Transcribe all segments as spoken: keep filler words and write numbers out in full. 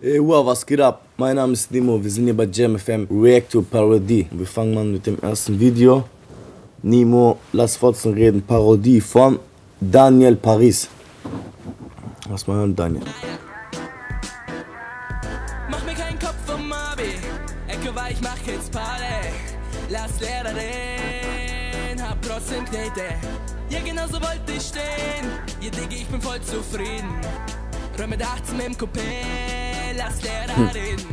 Hey, wow, was geht ab? Mein Name ist Nimo, wir sind hier bei Jam F M React to Parodie. Wir fangen mal mit dem ersten Video. Nimo, lass Fotzen reden. Parodie von Daniel Paris. Lass mal hören, Daniel. Mach mir keinen Kopf vom Abi. Ecke war, ich mach jetzt Party. Lass Lehrerin, hab trotzdem Knete. Ja, genau so wollte ich stehen. Ja, Digga, ich bin voll zufrieden. Räume mit achtzehn im Coupé. Lass Lehrer reden.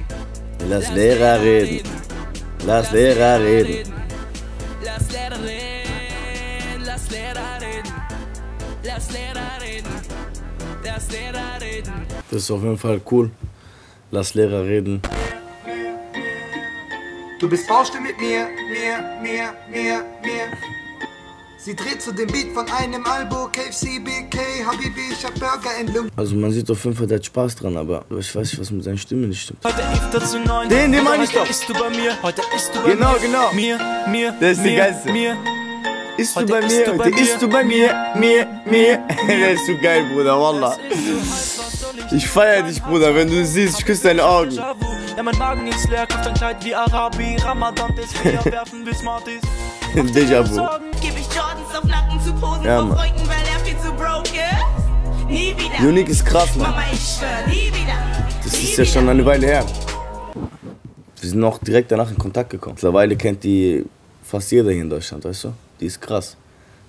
Lass Lehrer reden. Lass Lehrer reden. Lass Lehrer reden. Lass Lehrer reden. Lass Lehrer reden. Lass Lehrer reden. Das ist auf jeden Fall cool. Lass Lehrer reden. Du bist Baustelle mit mir, mir, mir, mir, mir. Sie dreht zu dem Beat von einem Albo, K F C, B K, Habibi, ich hab Burger in Lungen. Also man sieht auf jeden Fall, der hat Spaß dran, aber ich weiß nicht, was mit seiner Stimme nicht stimmt. Den, den meine ich doch. Genau, genau. Mir, mir, der ist die Geilste. Isst du bei mir, heute isst du bei mir, mir, mir. Der ist so geil, Bruder, wallah. Ich feier dich, Bruder, wenn du siehst, ich küsse deine Augen. Ja, mein Magen ist leer, kauft ein Kleid wie Arabi, Ramadan, das wir werfen wie Smarties. Déjà-vu. Ja, Mann. Unique ist krass, Mann. Das ist ja schon eine Weile her. Wir sind auch direkt danach in Kontakt gekommen. Mittlerweile kennt die fast jeder hier in Deutschland, weißt du? Die ist krass.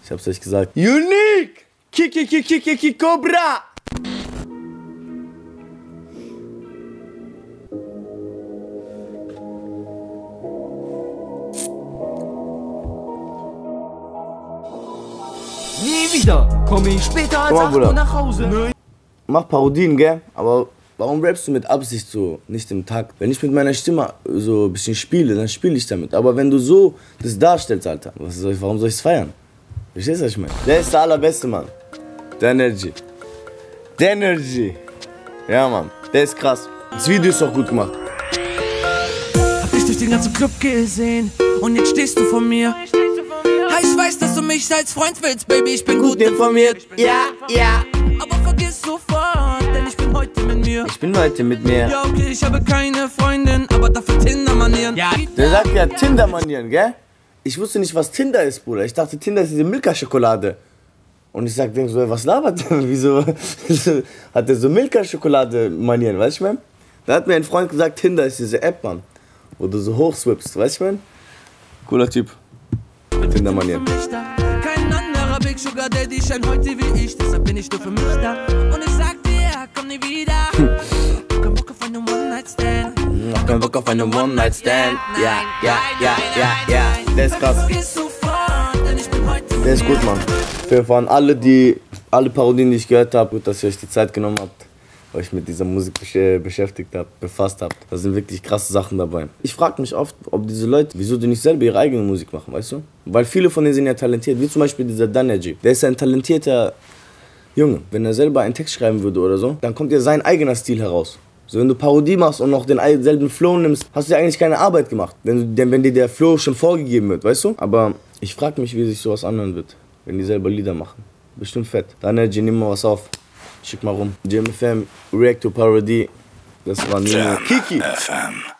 Ich hab's euch gesagt. Unique! Kiki, Kiki, Kiki, Cobra! Nie wieder, komme ich später als acht Uhr nach Hause. Nö. Mach Parodien, gell? Aber warum rappst du mit Absicht so, nicht im Takt? Wenn ich mit meiner Stimme so ein bisschen spiele, dann spiele ich damit. Aber wenn du so das darstellst, Alter, was soll ich, warum soll ich es feiern? Verstehst du, was ich meine? Der ist der allerbeste, Mann. Danerji. Danerji. Ja, Mann. Der ist krass. Das Video ist auch gut gemacht. Hab dich durch den ganzen Club gesehen und jetzt stehst du vor mir. Ich weiß, dass du mich als Freund willst, Baby, ich bin gut, gut informiert. Bin ja, ja. Aber vergiss sofort, denn ich bin heute mit mir. Ich bin heute mit mir. Ja, okay, ich habe keine Freundin, aber dafür Tinder-Manieren. Ja. Der sagt ja Tinder-Manieren, gell? Ich wusste nicht, was Tinder ist, Bruder. Ich dachte, Tinder ist diese Milka-Schokolade. Und ich sag dem so, was labert der? Wieso hat der so Milka-Schokolade-Manieren, weißt du, man? Da hat mir ein Freund gesagt, Tinder ist diese App, Mann. Wo du so hochswippst, weißt du, man? Cooler Typ. Tinder-Manieren. Kein anderer Big Sugar Daddy scheint heute wie ich, deshalb bin ich nur für mich da. Und ich sag dir, komm nie wieder. Kein Bock auf einen One-Night-Stand. Kein Bock auf einen One-Night-Stand. Ja, ja, ja, ja, ja. Der ist krass. Der ist gut, Mann. Für alle, die, alle Parodien, die ich gehört habe, gut, dass ihr euch die Zeit genommen habt, euch mit dieser Musik beschäftigt habt, befasst habt. Da sind wirklich krasse Sachen dabei. Ich frage mich oft, ob diese Leute, wieso die nicht selber ihre eigene Musik machen, weißt du? Weil viele von denen sind ja talentiert, wie zum Beispiel dieser Danerji. Der ist ein talentierter Junge. Wenn er selber einen Text schreiben würde oder so, dann kommt ja sein eigener Stil heraus. So, wenn du Parodie machst und noch denselben Flow nimmst, hast du ja eigentlich keine Arbeit gemacht. Denn, denn wenn dir der Flow schon vorgegeben wird, weißt du? Aber ich frage mich, wie sich sowas anhören wird, wenn die selber Lieder machen. Bestimmt fett. Danerji, nimm mal was auf. Schick mal rum. Jam F M React to Parodie. Das war Nimo. Kiki. F M.